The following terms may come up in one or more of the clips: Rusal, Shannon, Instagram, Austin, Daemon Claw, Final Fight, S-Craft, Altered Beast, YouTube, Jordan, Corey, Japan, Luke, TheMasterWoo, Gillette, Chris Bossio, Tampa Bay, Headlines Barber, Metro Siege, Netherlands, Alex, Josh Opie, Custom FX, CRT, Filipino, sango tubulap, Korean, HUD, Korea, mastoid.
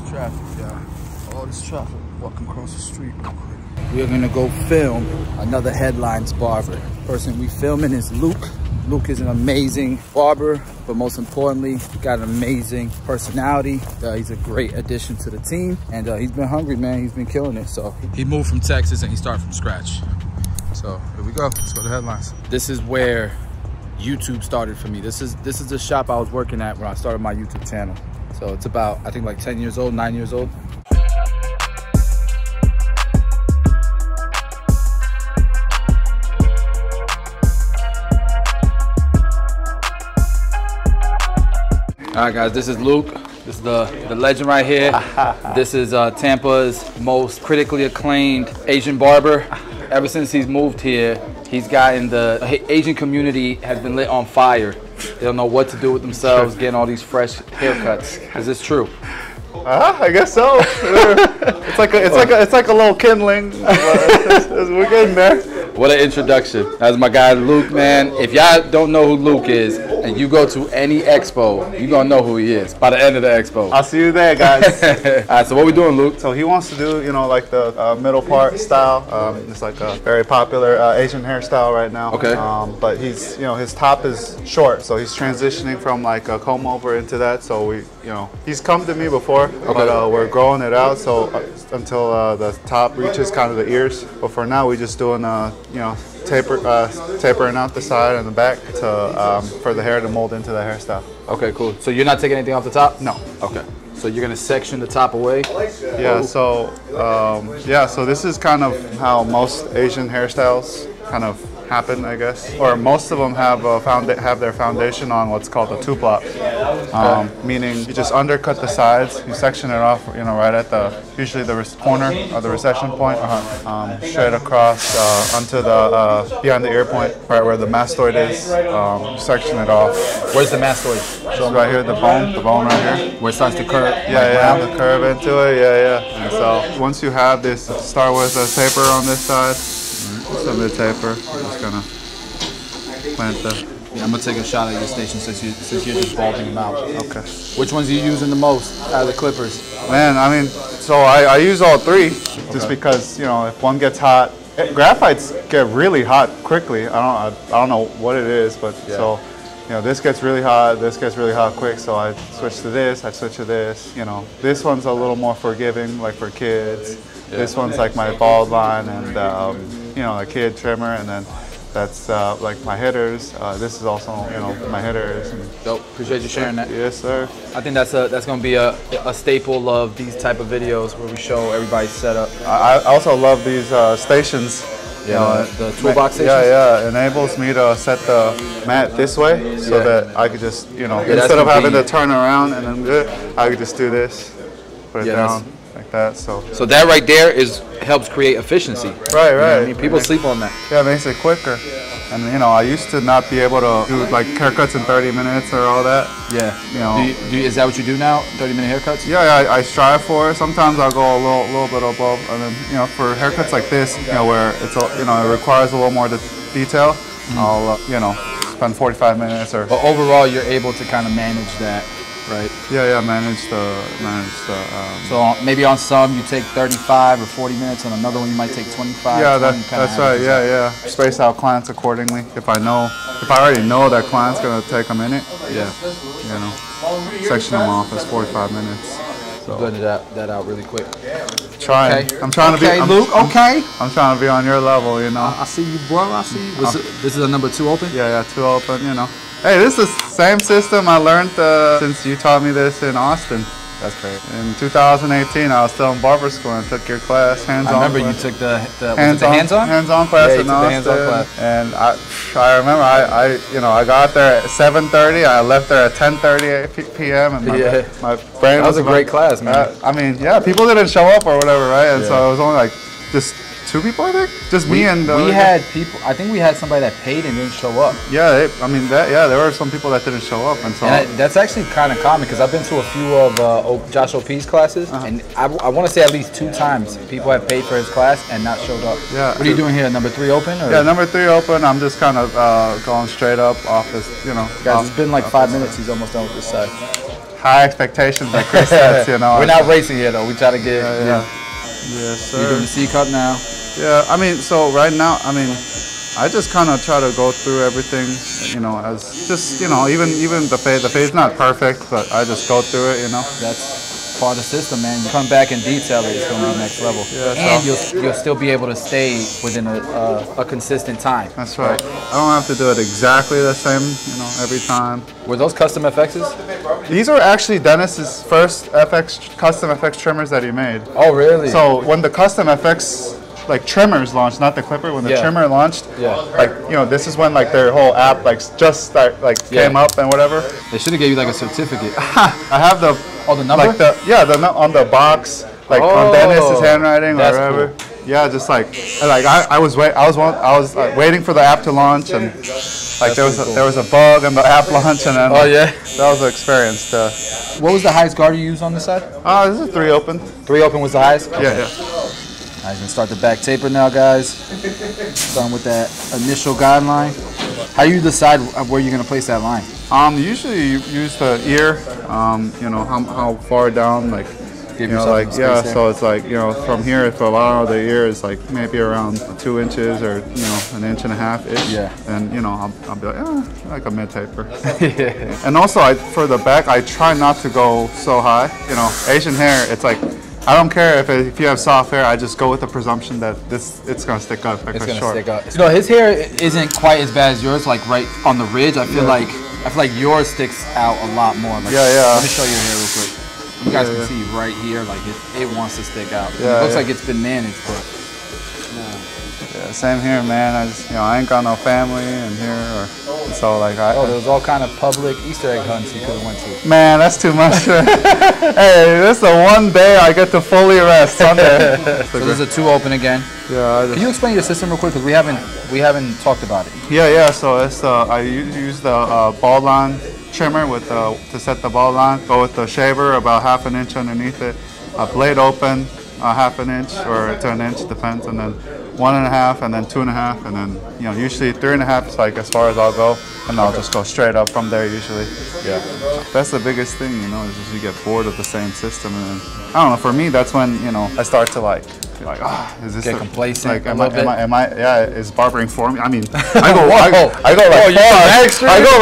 this traffic, y'all. All this traffic walking across the street real quick. We're gonna go film another Headlines Barber. Person we filming is Luke. Luke is an amazing barber, but most importantly, he got an amazing personality. He's a great addition to the team, and he's been hungry, man. He's been killing it. So he moved from Texas and he started from scratch. So here we go. Let's go to Headlines. This is where YouTube started for me. This is the shop I was working at when I started my YouTube channel. So it's about, I think, like 10 years old, 9 years old. All right, guys, this is Luke. This is the legend right here. This is Tampa's most critically acclaimed Asian barber. Ever since he's moved here, he's gotten the Asian community has been lit on fire. They don't know what to do with themselves, getting all these fresh haircuts. Is this true? I guess so. it's like a little kindling. We're getting there. What an introduction. That's my guy Luke, man. If y'all don't know who Luke is, and you go to any expo, you're gonna know who he is by the end of the expo. I'll see you there, guys. All right, so what we doing, Luke? So he wants to do, you know, like the middle part style. It's like a very popular Asian hairstyle right now. Okay. But he's, you know, his top is short, so he's transitioning from like a comb over into that. So we, you know, he's come to me before, okay, but we're growing it out. So until the top reaches kind of the ears. But for now, we're just doing, you know, tapering out the side and the back to for the hair to mold into the hairstyle. Okay, cool. So you're not taking anything off the top? No. Okay. So you're gonna section the top away? Yeah. So yeah. So this is kind of how most Asian hairstyles kind of happen, I guess. Or most of them have their foundation on what's called a two-plop, meaning you just undercut the sides, you section it off, you know, right at the, usually the corner or the recession point, straight across onto the, behind the ear point, right where the mastoid is, section it off. Where's the mastoid? So right here, the bone right here. Where it starts to curve. Yeah, the curve into it, yeah. And so once you have this, start with a taper on this side. Some of the taper. I'm just gonna plant the. Yeah, I'm gonna take a shot at your station since you're just balding them out. Okay. Which ones are you using the most out of the clippers? Man, I mean, so I use all three, okay, just because, you know, if one gets hot, graphites get really hot quickly. I don't know what it is, but yeah. So, you know, this gets really hot. This gets really hot quick. So I switch to this. I switch to this. You know, this one's a little more forgiving, like for kids. Yeah. This one's like my bald line and. You know, a kid trimmer, and then that's like my hitters. This is also, you know, my hitters. Dope. Appreciate you sharing that. Yes, sir. I think that's gonna be a staple of these type of videos where we show everybody's setup. I also love these stations. Yeah, you know, the toolbox station. Yeah, enables me to set the mat this way, so yeah, that I could just, you know, yeah, instead of having to turn around and then good, I could just do this, put it down. Like that, so that right there helps create efficiency. Right, right. You know I mean, people sleep on that. Yeah, it makes it quicker. And you know, I used to not be able to do like haircuts in 30 minutes or all that. Yeah. You know, is that what you do now? 30-minute haircuts? Yeah, I strive for it. Sometimes I'll go a little bit above, and then, you know, for haircuts like this, you know, where it's you know, it requires a little more detail, mm-hmm, I'll you know, spend 45 minutes or. But overall, you're able to kind of manage that. Right. Yeah, manage the. So maybe on some you take 35 or 40 minutes, on another one you might take 25. Yeah, that's right. Yeah. Space out clients accordingly. If I already know that client's gonna take a minute. Yeah. You know, section them off as 45 minutes. So blend that out really quick. Trying. Okay. I'm trying to be. Luke. I'm trying to be on your level. You know. I see you, bro. I see you. This is a number 2 open. Yeah, 2 open. You know. Hey, this is the same system I learned since you taught me this in Austin. That's great. In 2018, I was still in barber school and took your class, hands-on. I remember you took the hands-on? Hands-on class, yeah, in Austin. Class. And I remember you know, I got there at 7:30. I left there at 10:30 p.m. and my brain was about, great class, man. I mean, yeah, people didn't show up or whatever, right? And so it was only like just 2 people, I think. Just me and the we had people. I think we had somebody that paid and didn't show up. Yeah, there were some people that didn't show up, and so. And that's actually kind of common, because I've been to a few of Josh Opie's classes, and I want to say at least 2 times people have paid for his class and not showed up. Yeah. What are you doing here? Number 3 open? Or? Yeah, number 3 open. I'm just kind of going straight up off this, you know. Guys, it's been like 5 minutes. He's almost done with this side. high expectations that Chris sets, you know. We're not racing here though. We try to get. Yes, sir. You're doing the C cup now. Yeah, I mean, so right now, I mean, I just kind of try to go through everything, you know, as just, you know, even the fade not perfect, but I just go through it, you know. That's part of the system, man. You come back and detail it, it's going to be next level. Yeah, and so you'll still be able to stay within a consistent time. That's right. I don't have to do it exactly the same, you know, every time. Were those custom FXs? These are actually Dennis's first custom FX trimmers that he made. Oh, really? So when the custom FX... like trimmers launched, not the clipper. When the trimmer launched, like, you know, this is when like their whole app like came up and whatever. They should have gave you like a certificate. I have the number. Like the on the box, like on Dennis's handwriting or whatever. Cool. Yeah, just like I was waiting for the app to launch, and like there was a bug in the app launch, and then that was an experience. What was the highest guard you used on this side? This is 3-open. 3-open was the highest. Okay. Yeah. Yeah. I'm gonna start the back taper now, guys. Starting with that initial guideline. How do you decide where you're gonna place that line? Usually you use the ear. You know how far down, like give yourself space there. So it's like, you know, from here for a while the ear is like maybe around 2 inches or, you know, 1.5 inches ish. Yeah. And you know I'll be like, like a mid taper. Yeah. And also for the back I try not to go so high. You know, Asian hair, it's like, I don't care if you have soft hair. I just go with the presumption that it's gonna stick up. Like it's gonna stick up. You know, his hair isn't quite as bad as yours. Like right on the ridge, I feel like yours sticks out a lot more. Like, let me show you your hair real quick. You guys can see right here, like it wants to stick out. Yeah, it looks like it's been managed, but yeah, same here, man. I just, you know, I ain't got no family in here, or so like there was all kind of public Easter egg hunts he could have went to. Man, that's too much. Hey, this is the one day I get to fully rest Sunday. So this is a 2-open again. Yeah. Can you explain your system real quick? Because we haven't talked about it. Yeah. So it's I use the ball line trimmer with to set the ball line. Go with the shaver about 1/2 inch underneath it. A blade open 1/2 inch or to 1 inch, depends, and then 1.5, and then 2.5, and then, you know, usually 3.5 is like as far as I'll go, and I'll just go straight up from there usually. Yeah, that's the biggest thing, you know, is just you get bored of the same system, and then, I don't know, for me that's when, you know, I start to like is this get complacent? Like, am I yeah, is barbering for me? I mean, I go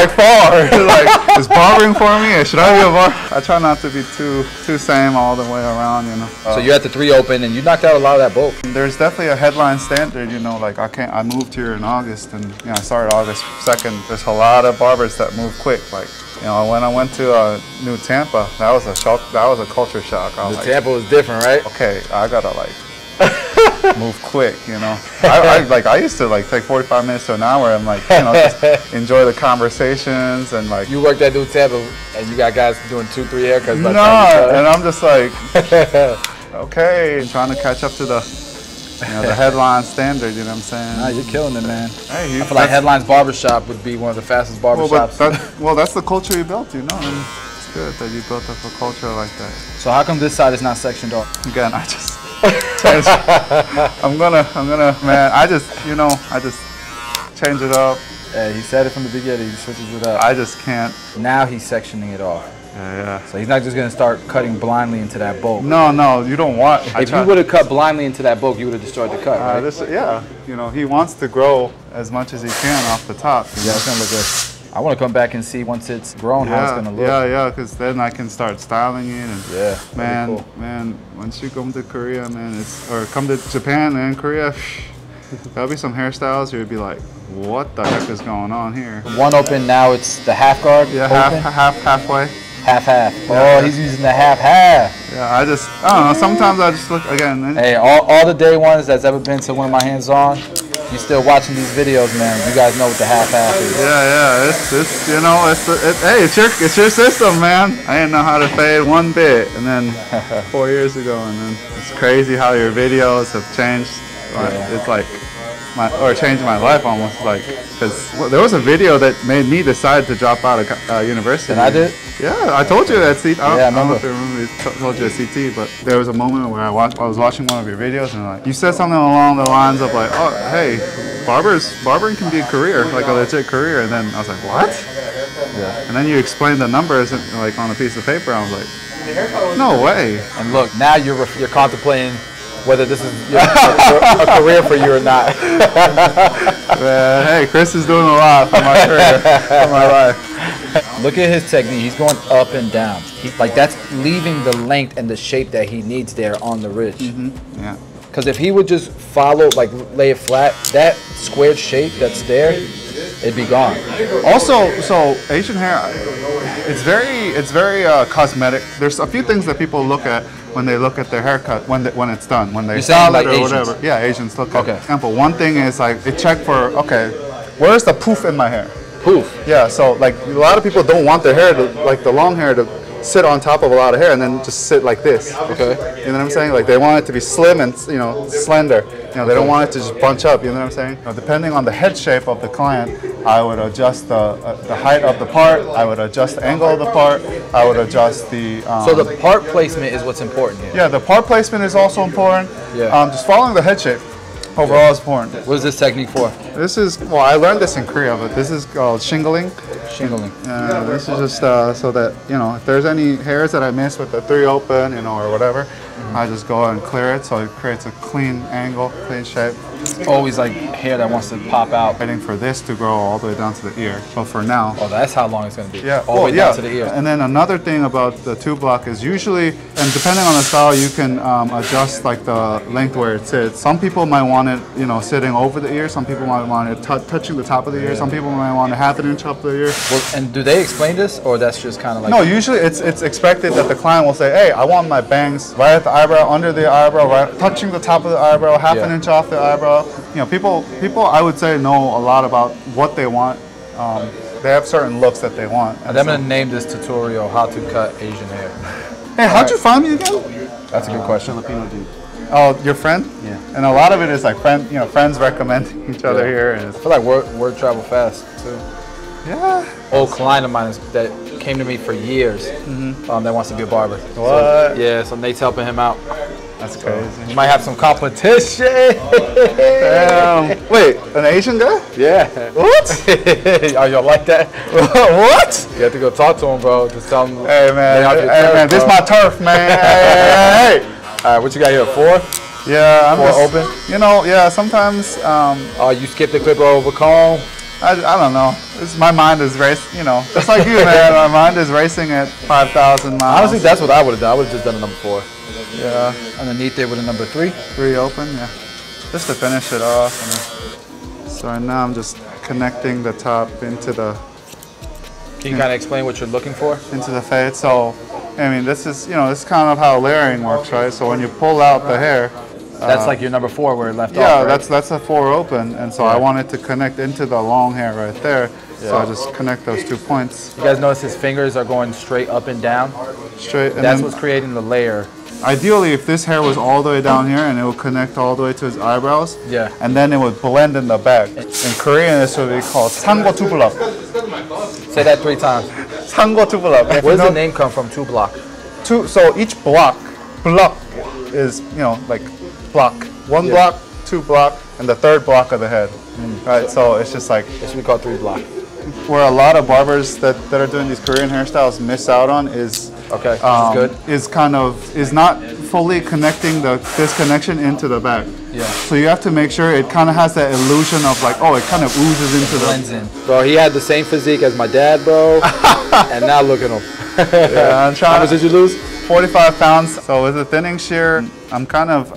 like far. Like, is barbering for me? Should I be a barber? I try not to be too same all the way around, you know. So you had the 3-open and you knocked out a lot of that bulk. There's definitely a headline standard, you know, like I moved here in August, and you know, I started August 2nd. There's a lot of barbers that move quick, like, you know, when I went to New Tampa, that was a shock, that was a culture shock. I was like, Tampa was different, right? Okay, I gotta move quick, you know. I used to take 45 minutes to an hour and you know, just enjoy the conversations and like. You worked at New Tampa and you got guys doing 2-3 haircuts. No, and I'm just like, okay, trying to catch up to the. You know, the headline standard, you know what I'm saying? Nah, you're killing it, man. Hey, I feel like Headlines Barbershop would be one of the fastest barbershops. Well, that's the culture you built, you know? I mean, it's good that you built up a culture like that. So how come this side is not sectioned off? Again, I just... I just change it up. Hey, he said it from the beginning, he switches it up. I just can't. Now he's sectioning it off. Yeah. So he's not just gonna start cutting blindly into that bulk. No, you don't want. If you would have cut blindly into that bulk, you would have destroyed the cut, right? You know, he wants to grow as much as he can off the top. Yeah, it's gonna look good. I want to come back and see once it's grown how it's gonna look. Yeah, because then I can start styling it. And man, once you come to Korea, man, or come to Japan and Korea. There'll be some hairstyles you'd be like, what the heck is going on here? 1-open now, it's the half guard. Yeah, halfway. Half. Yeah. Oh, he's using the half. Yeah, I don't know. Sometimes I just look again. Hey, all the day ones that's ever been to one of my hands-on, you still watching these videos, man. You guys know what the half is. Yeah. It's you know, hey, it's your system, man. I didn't know how to fade one bit, and then 4 years ago, and then it's crazy how your videos have changed. It's like. Changed my life almost, because there was a video that made me decide to drop out of university. And I did? Yeah, I told you at CT. I don't know if you remember, I told you at CT, but there was a moment where I was watching one of your videos and you said something along the lines of like, oh, hey, barbering can be a career, like a legit career. And then I was like, what? Yeah. And then you explained the numbers like on a piece of paper. I was like, no way. And look, now you're contemplating whether this is a career for you or not. Hey, Chris is doing a lot for my career, for my life. Look at his technique. He's going up and down. Like, that's leaving the length and the shape that he needs there on the ridge. Mm-hmm. Yeah. Because if he would just follow, like, lay it flat, that squared shape that's there, it'd be gone. Also, so Asian hair, it's very cosmetic. There's a few things that people look at when they look at their haircut when it's done, when they style it or whatever. Yeah, Asians look at. For example, one thing is like they check for, okay, where's the poof in my hair? Poof. Yeah. So like a lot of people don't want their hair to, like the long hair, to sit on top of a lot of hair and then just sit like this. Okay. You know what I'm saying? Like they want it to be slim and, you know, slender. You know, they don't want it to just bunch up. You know what I'm saying? You know, depending on the head shape of the client, I would adjust the height of the part. I would adjust the angle of the part. I would adjust the. So the part placement is what's important here. Yeah, the part placement is also important. Yeah. Just following the head shape overall is important. What is this technique for? This is, well, I learned this in Korea, but this is called shingling. Shingling. This is just so that, you know, if there's any hairs that I miss with the 3 open, you know, or whatever, I just go and clear it so it creates a clean angle, clean shape. It's always like hair that wants to pop out. Waiting for this to grow all the way down to the ear. But for now. Oh, that's how long it's going to be. Yeah. All the way down to the ear. And then another thing about the 2 block is usually, and depending on the style, you can adjust like the length where it sits. Some people might want it, you know, sitting over the ear. Some people might want it touching the top of the ear. Some people might want it 1/2 inch up the ear. Well, and do they explain this, or that's just kind of like? No, usually it's expected that the client will say, hey, I want my bangs right at the eyebrow, under the eyebrow, right, touching the top of the eyebrow, 1/2 inch off the eyebrow. You know, people I would say know a lot about what they want. They have certain looks that they want. And I'm gonna name this tutorial "How to Cut Asian Hair." Hey, how'd you find me again? That's a good question. Filipino dude. Oh, your friend? Yeah. And a lot of it is like friends recommending each other here. And I feel like word travel fast too. Yeah. Old client of mine that came to me for years that wants to be a barber. What? So, yeah, so Nate's helping him out. That's crazy. You might have some competition. Damn. Wait, an Asian guy? Yeah. What? Are y'all like that? What? You have to go talk to him, bro. Just tell him. Hey, man. Hey, man. This is my turf, man. Hey. All right, what you got here? 4? Yeah, I'm just, open. You know, yeah. Sometimes. You skip the clipper over comb. I don't know. My mind is racing. You know, just like you, man. My mind is racing at 5,000 miles. Honestly, that's what I would have done. I would have just done a number 4. Yeah. Underneath there with a number 3. 3 open. Yeah. Just to finish it off. And so right now I'm just connecting the top into the. Can you kind of explain what you're looking for? Into the fade. So. I mean, this is, you know, this is kind of how layering works, right? So when you pull out the hair, that's like your number 4 where it left off. Yeah, right? that's a 4 open, and so I wanted to connect into the long hair right there. Yeah. So I just connect those 2 points. You guys notice his fingers are going straight up and down. Straight. And that's what's creating the layer. Ideally, if this hair was all the way down here and it would connect all the way to his eyebrows, and then it would blend in the back. In Korean, this would be called sango tubulap. Say that 3 times. Sango tubulap. Where does the name come from? 2 block. So each block is, you know, like block. 1 block, 2 block, and the 3rd block of the head. Right. So it's just like it should be called 3 block. Where a lot of barbers that are doing these Korean hairstyles miss out on is. Okay, this is good. Is not fully connecting this connection into the back. Yeah. So you have to make sure it kind of has that illusion of like, oh, it kind of oozes into blends in. Bro, he had the same physique as my dad, bro. And now look at him. Yeah, I'm trying. How much did you lose? 45 pounds. So with the thinning shear, I'm kind of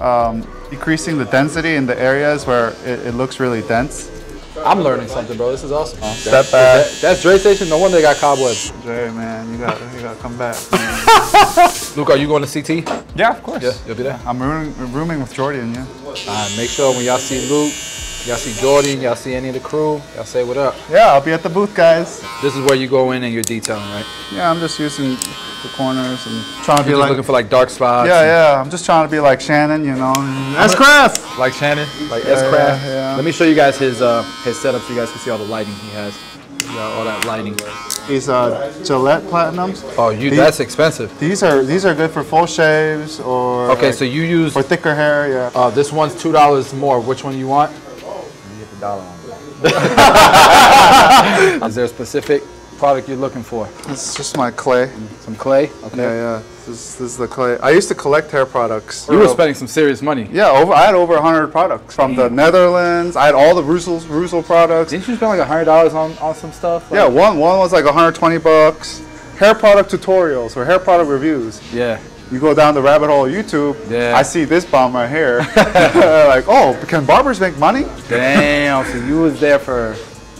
increasing the density in the areas where it looks really dense. I'm learning something, bro. This is awesome. Step back. That's Dre's station. No wonder they got cobwebs. Dre, man, you gotta come back. Luke, are you going to CT? Yeah, of course. Yeah, you'll be there. I'm rooming with Jordan. Yeah. Make sure when y'all see Luke, y'all see Jordan, y'all see any of the crew, y'all say what up. Yeah, I'll be at the booth, guys. This is where you go in and you're detailing, right? Yeah, I'm just using the corners and trying to be like looking for like dark spots. Yeah. I'm just trying to be like Shannon, you know. S-Craft! Like Shannon, like S-Craft. Yeah. Let me show you guys his setup so you guys can see all the lighting he has. All that lighting. These Gillette Platinums. Oh, that's expensive. These are good for full shaves or so you use for thicker hair. Yeah. This one's $2 more. Which one you want? You get the dollar one. Is there a specific product you're looking for? It's just my clay. Some clay? Okay. Yeah, yeah. This is the clay. I used to collect hair products. You were spending some serious money. Yeah, I had over 100 products from the Netherlands. I had all the Rusal products. Didn't you spend like $100 on some stuff? Like, yeah, one was like 120 bucks. Hair product tutorials or hair product reviews. Yeah. You go down the rabbit hole of YouTube, yeah. I see this bomb right here. Like, oh, can barbers make money? Damn, so you was there to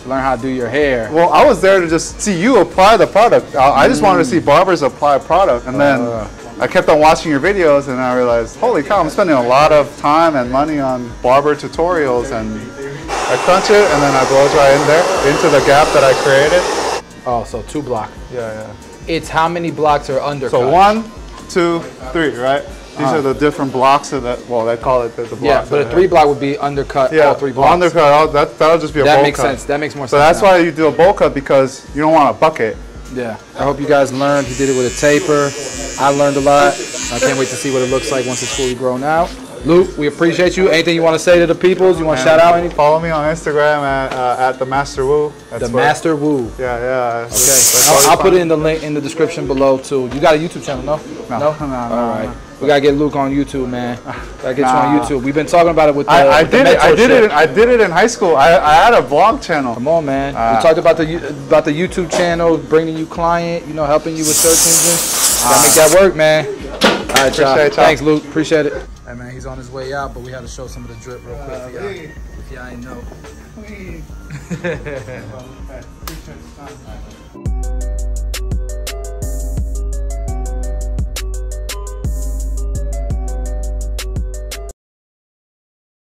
learn how to do your hair. Well, I was there to just see you apply the product. I just wanted to see barbers apply product. And then I kept on watching your videos and I realized, holy cow, I'm spending a lot of time and money on barber tutorials. And I crunch it and then I blow dry in there, into the gap that I created. Oh, so 2 block. Yeah, yeah. It's how many blocks are undercut? So 1, 2, 3, right? These are the different blocks of that. Well, they call it the blocks. Yeah, but a 3 block would be undercut all 3 blocks. Undercut, that'll just be a bowl cut. That makes sense. That makes more sense. So that's why you do a bowl cut, because you don't want a bucket. Yeah. I hope you guys learned. You did it with a taper. I learned a lot. I can't wait to see what it looks like once it's fully grown out. Luke, we appreciate you. Anything you want to say to the peoples? You want to shout out anything? Follow me on Instagram at TheMasterWoo. TheMasterWoo. Yeah, yeah. Okay. I'll put it in the link in the description below too. You got a YouTube channel, no? No. All right. No. We gotta get Luke on YouTube, man. Gotta get you on YouTube. We've been talking about it with the I did it in high school. I had a vlog channel. Come on, man. We talked about the YouTube channel, bringing you client, you know, helping you with search engines. Gotta make that work, man. All right, y'all. Thanks, Luke. Appreciate it. Hey man, he's on his way out, but we had to show some of the drip real quick for y'all. If y'all ain't know.